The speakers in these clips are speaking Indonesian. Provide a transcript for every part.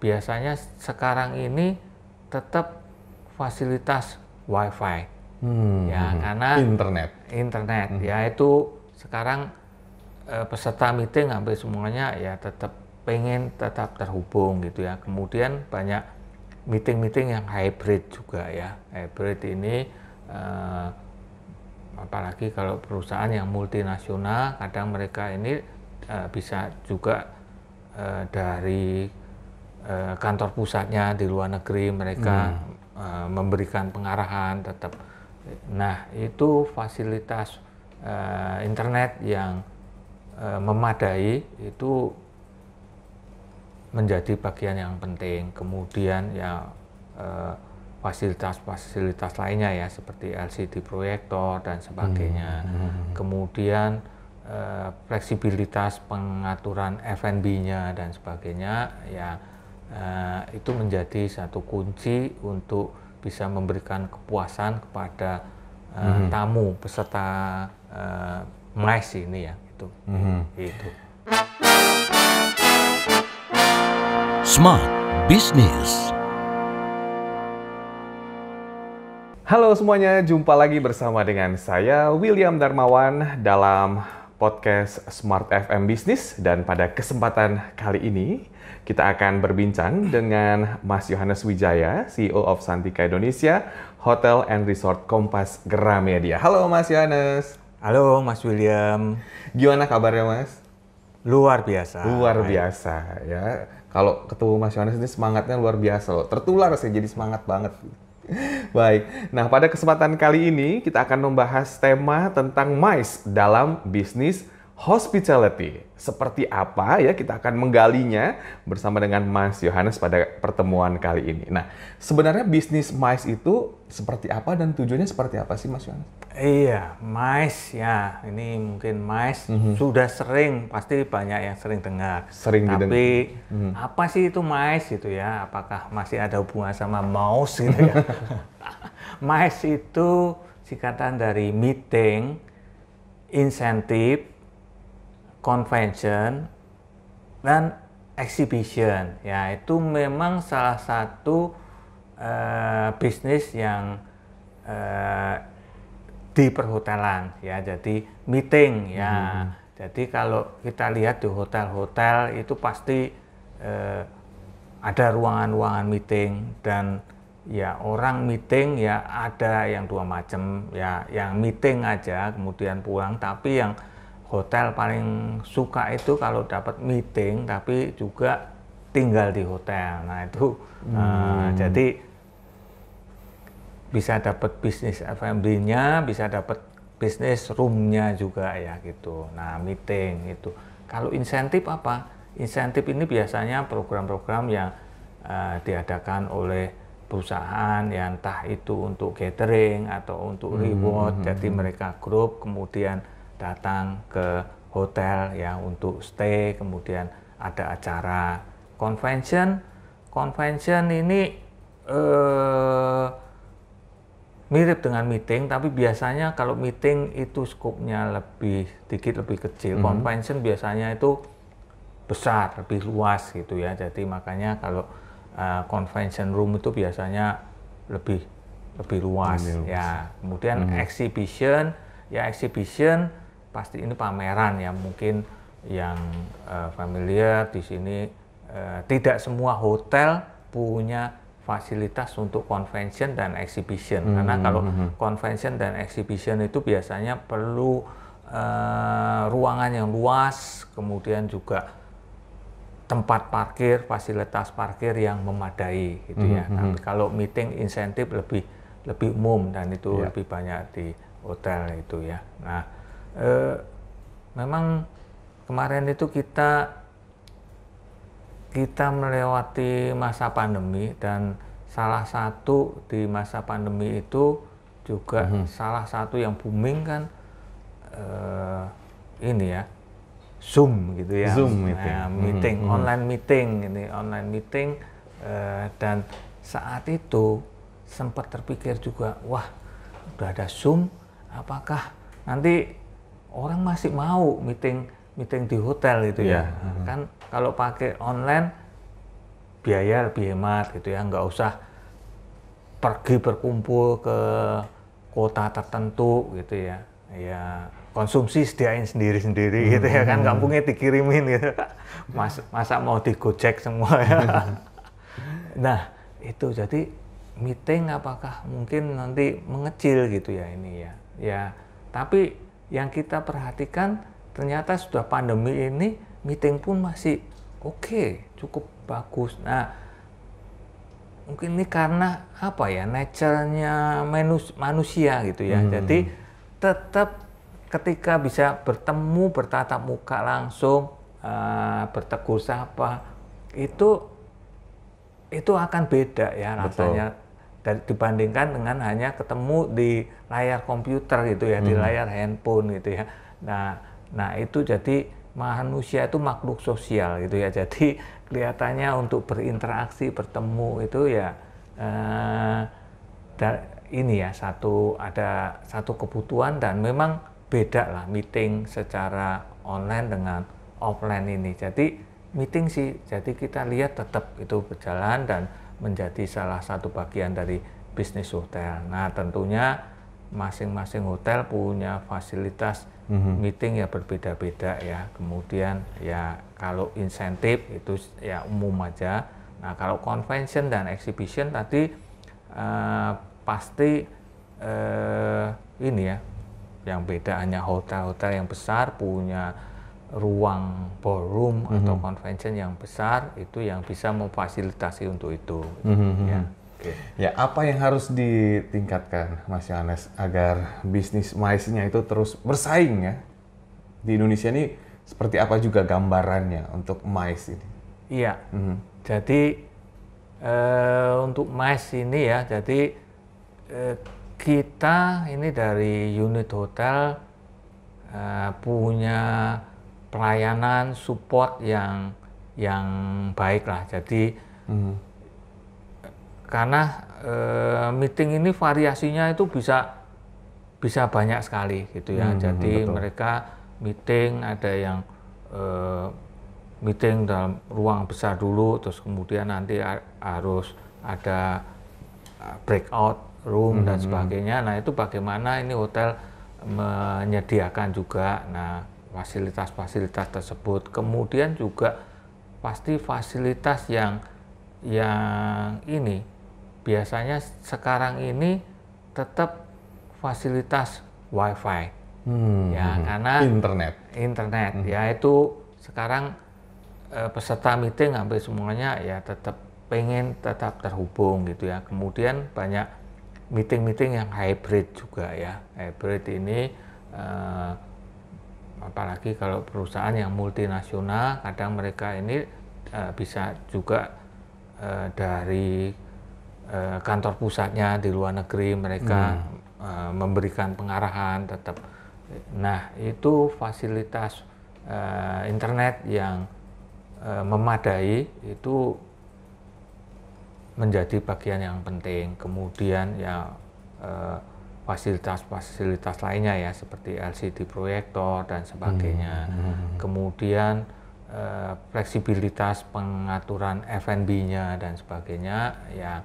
biasanya sekarang ini tetap fasilitas Wi-Fi, ya karena internet ya itu sekarang peserta meeting hampir semuanya ya tetap pengen tetap terhubung gitu ya. Kemudian banyak meeting-meeting yang hybrid juga ya. Hybrid ini apalagi kalau perusahaan yang multinasional, kadang mereka ini bisa juga dari kantor pusatnya di luar negeri mereka memberikan pengarahan tetap. Nah, itu fasilitas internet yang memadai itu menjadi bagian yang penting. Kemudian ya fasilitas-fasilitas lainnya ya seperti LCD proyektor dan sebagainya. Kemudian fleksibilitas pengaturan F&B-nya dan sebagainya ya itu menjadi satu kunci untuk bisa memberikan kepuasan kepada tamu peserta MICE ini ya itu. Itu. Smart Business. Halo semuanya, jumpa lagi bersama dengan saya William Darmawan dalam podcast Smart FM Business, dan pada kesempatan kali ini kita akan berbincang dengan Mas Yohanes Wijaya, CEO of Santika Indonesia Hotel and Resort Kompas Gramedia. Halo Mas Yohanes. Halo Mas William. Gimana kabarnya Mas? Luar biasa. Luar biasa ya. Kalau ketemu Mas Yohanes ini semangatnya luar biasa loh. Tertular saya jadi semangat banget. Baik, nah pada kesempatan kali ini kita akan membahas tema tentang MICE dalam bisnis hospitality. Seperti apa ya, kita akan menggalinya bersama dengan Mas Yohanes pada pertemuan kali ini. Nah, sebenarnya bisnis MICE itu seperti apa dan tujuannya seperti apa sih Mas Yohanes? Iya, MICE ya. Ini mungkin MICE sudah sering, pasti banyak yang sering dengar. Sering didengar. Tapi apa sih itu MICE gitu ya? Apakah masih ada hubungan sama mouse gitu ya? MICE itu singkatan dari meeting, incentive, convention, dan exhibition. Ya, itu memang salah satu bisnis yang di perhotelan. Ya, jadi meeting. Ya, jadi kalau kita lihat di hotel-hotel itu pasti ada ruangan-ruangan meeting, dan ya orang meeting ya ada yang dua macam. Ya, yang meeting aja kemudian pulang, tapi yang hotel paling suka itu kalau dapat meeting tapi juga tinggal di hotel. Nah itu jadi bisa dapat bisnis F&B-nya, bisa dapat bisnis room-nya juga ya gitu. Nah meeting itu. Kalau insentif apa? Insentif ini biasanya program-program yang diadakan oleh perusahaan ya, entah itu untuk catering atau untuk reward. Jadi mereka grup kemudian datang ke hotel ya untuk stay, kemudian ada acara. Convention ini mirip dengan meeting, tapi biasanya kalau meeting itu skopnya lebih kecil. Convention biasanya itu besar, lebih luas gitu ya. Jadi makanya kalau convention room itu biasanya lebih luas ya. Kemudian exhibition pasti ini pameran ya, mungkin yang familiar di sini. Tidak semua hotel punya fasilitas untuk convention dan exhibition, karena kalau convention dan exhibition itu biasanya perlu ruangan yang luas, kemudian juga tempat parkir, fasilitas parkir yang memadai gitu ya. Tapi kalau meeting insentif lebih umum, dan itu lebih banyak di hotel itu ya. Nah, memang kemarin itu kita melewati masa pandemi, dan salah satu di masa pandemi itu juga salah satu yang booming kan ini ya Zoom gitu ya. Zoom meeting, online meeting ini, online meeting. Dan saat itu sempat terpikir juga, wah udah ada Zoom, apakah nanti orang masih mau meeting di hotel gitu ya? Kan kalau pakai online biaya lebih hemat gitu ya, nggak usah pergi berkumpul ke kota tertentu gitu ya. Ya konsumsi sediain sendiri-sendiri gitu ya kan, kampungnya dikirimin gitu. Masa mau digojek semua ya. Nah itu jadi meeting apakah mungkin nanti mengecil gitu ya ini ya. Ya tapi yang kita perhatikan ternyata sudah pandemi ini meeting pun masih oke, cukup bagus. Nah mungkin ini karena apa ya, nature-nya manusia gitu ya. Jadi tetap ketika bisa bertemu, bertatap muka langsung, bertegur sapa, itu akan beda ya rasanya dibandingkan dengan hanya ketemu di layar komputer gitu ya, di layar handphone gitu ya. Nah itu jadi manusia itu makhluk sosial gitu ya. Jadi kelihatannya untuk berinteraksi, bertemu itu ya ini ya ada satu kebutuhan, dan memang beda lah meeting secara online dengan offline ini. Jadi meeting sih, jadi kita lihat tetap itu berjalan dan menjadi salah satu bagian dari bisnis hotel. Nah tentunya masing-masing hotel punya fasilitas meeting ya berbeda-beda ya. Kemudian ya kalau insentif itu ya umum aja. Nah kalau convention dan exhibition tadi pasti ini ya. Yang beda hanya hotel-hotel yang besar punya ruang ballroom atau convention yang besar itu yang bisa memfasilitasi untuk itu. Ya. Okay. Ya, apa yang harus ditingkatkan Mas Yohanes agar bisnis MICE-nya itu terus bersaing ya? Di Indonesia ini seperti apa juga gambarannya untuk MICE ini? Iya. Jadi untuk MICE ini ya, jadi kita ini dari unit hotel punya pelayanan support yang baik lah. Jadi karena meeting ini variasinya itu bisa banyak sekali gitu ya. Jadi mereka meeting ada yang meeting dalam ruang besar dulu, terus kemudian nanti harus ada breakout room dan sebagainya. Nah itu bagaimana ini hotel menyediakan juga nah fasilitas-fasilitas tersebut. Kemudian juga pasti fasilitas yang ini biasanya sekarang ini tetap fasilitas wifi ya, karena internet ya itu sekarang peserta meeting hampir semuanya ya tetap terhubung gitu ya. Kemudian banyak meeting-meeting yang hybrid juga ya. Hybrid ini apalagi kalau perusahaan yang multinasional, kadang mereka ini bisa juga dari kantor pusatnya di luar negeri mereka memberikan pengarahan tetap. Nah itu fasilitas internet yang memadai itu menjadi bagian yang penting. Kemudian ya fasilitas-fasilitas lainnya ya seperti LCD proyektor dan sebagainya. Kemudian fleksibilitas pengaturan F&B-nya dan sebagainya ya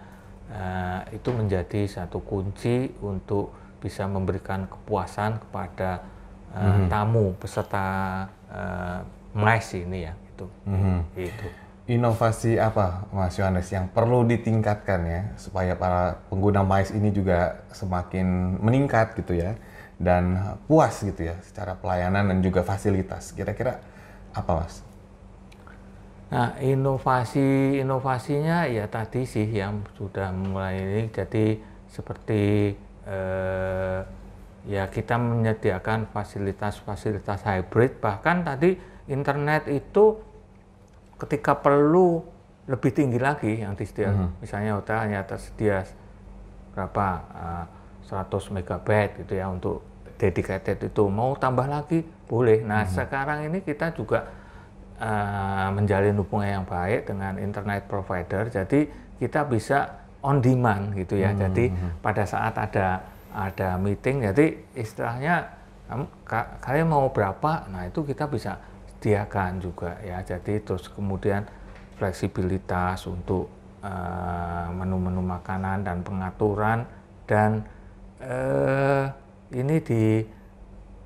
itu menjadi satu kunci untuk bisa memberikan kepuasan kepada tamu peserta MICE ini ya itu. Itu. Inovasi apa Mas Yohanes yang perlu ditingkatkan ya supaya para pengguna MICE ini juga semakin meningkat gitu ya dan puas gitu ya secara pelayanan dan juga fasilitas, kira-kira apa Mas? Nah inovasinya ya tadi sih yang sudah mulai ini, jadi seperti ya kita menyediakan fasilitas-fasilitas hybrid, bahkan tadi internet itu ketika perlu lebih tinggi lagi yang disediakan. Misalnya hotel hanya tersedia berapa 100 megabyte gitu ya untuk dedicated itu, mau tambah lagi boleh. Nah sekarang ini kita juga menjalin hubungan yang baik dengan internet provider, jadi kita bisa on demand gitu ya. Jadi pada saat ada meeting, jadi istilahnya kalian mau berapa, nah itu kita bisa sediakan juga ya. Jadi terus kemudian fleksibilitas untuk menu-menu makanan dan pengaturan, dan ini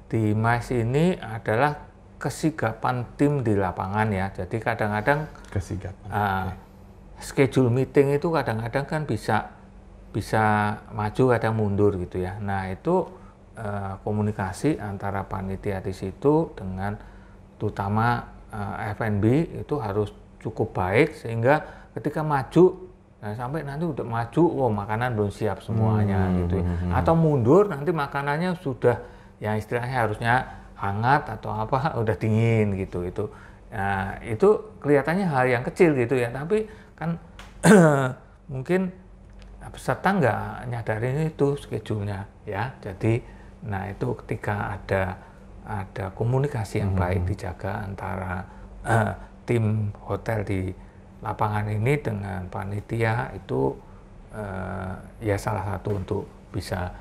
di MICE ini adalah kesigapan tim di lapangan ya. Jadi kadang-kadang kesigapan. Schedule meeting itu kadang-kadang kan bisa maju, kadang mundur gitu ya. Nah itu komunikasi antara panitia di situ dengan terutama F&B itu harus cukup baik, sehingga ketika maju sampai nanti udah maju, oh makanan belum siap semuanya gitu ya. Atau mundur nanti makanannya sudah yang istilahnya harusnya hangat atau apa udah dingin gitu. Itu nah, itu kelihatannya hal yang kecil gitu ya, tapi kan mungkin peserta nggak nyadarin itu schedule-nya ya. Jadi nah itu ketika ada komunikasi yang baik dijaga antara tim hotel di lapangan ini dengan panitia, itu ya salah satu untuk bisa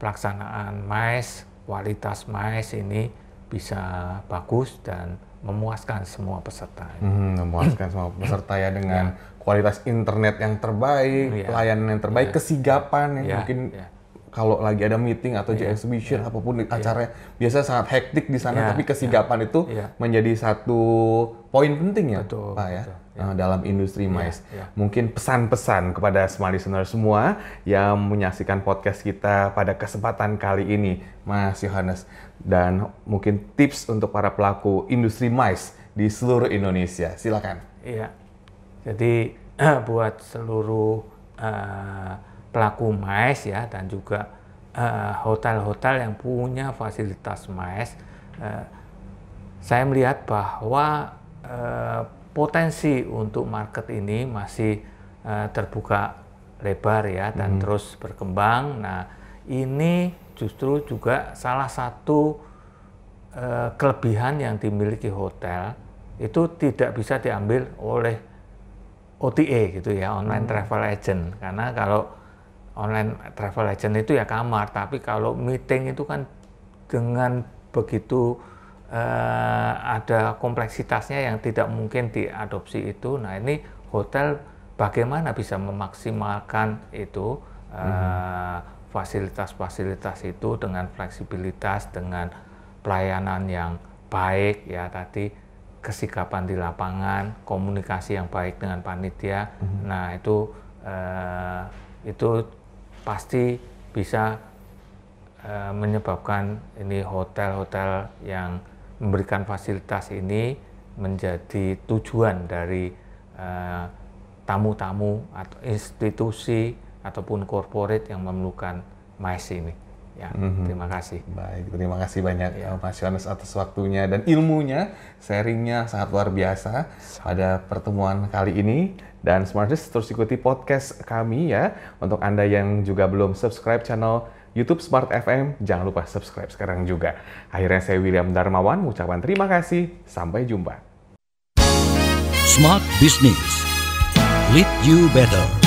pelaksanaan MICE, kualitas MICE ini bisa bagus dan memuaskan semua peserta. Memuaskan semua peserta ya, dengan kualitas internet yang terbaik, pelayanan yang terbaik, kesigapan yang mungkin kalau lagi ada meeting atau exhibition apapun acaranya biasa sangat hektik di sana, tapi kesigapan itu menjadi satu poin penting ya, betul, Pak ya. Dalam industri MICE. Mungkin pesan-pesan kepada smart listener semua yang menyaksikan podcast kita pada kesempatan kali ini, Mas Yohanes, dan mungkin tips untuk para pelaku industri MICE di seluruh Indonesia. Silakan. Iya. Jadi buat seluruh pelaku MICE ya, dan juga hotel-hotel yang punya fasilitas MICE, saya melihat bahwa potensi untuk market ini masih terbuka lebar ya, dan terus berkembang. Nah ini justru juga salah satu kelebihan yang dimiliki hotel, itu tidak bisa diambil oleh OTA gitu ya, online travel agent. Karena kalau online travel agent itu ya kamar, tapi kalau meeting itu kan dengan begitu ada kompleksitasnya yang tidak mungkin diadopsi itu. Nah ini hotel bagaimana bisa memaksimalkan itu fasilitas-fasilitas itu dengan fleksibilitas, dengan pelayanan yang baik ya, tadi kesikapan di lapangan, komunikasi yang baik dengan panitia. Nah itu pasti bisa menyebabkan ini hotel-hotel yang memberikan fasilitas ini menjadi tujuan dari tamu-tamu atau institusi ataupun korporat yang memerlukan MICE ini. Ya, terima kasih. Baik, terima kasih banyak Mas Yohanes atas waktunya dan ilmunya, sharingnya sangat luar biasa pada pertemuan kali ini. Dan Smartest, terus ikuti podcast kami ya. Untuk Anda yang juga belum subscribe channel YouTube Smart FM, jangan lupa subscribe sekarang juga. Akhirnya saya William Darmawan mengucapkan terima kasih. Sampai jumpa. Smart Business, lead you better.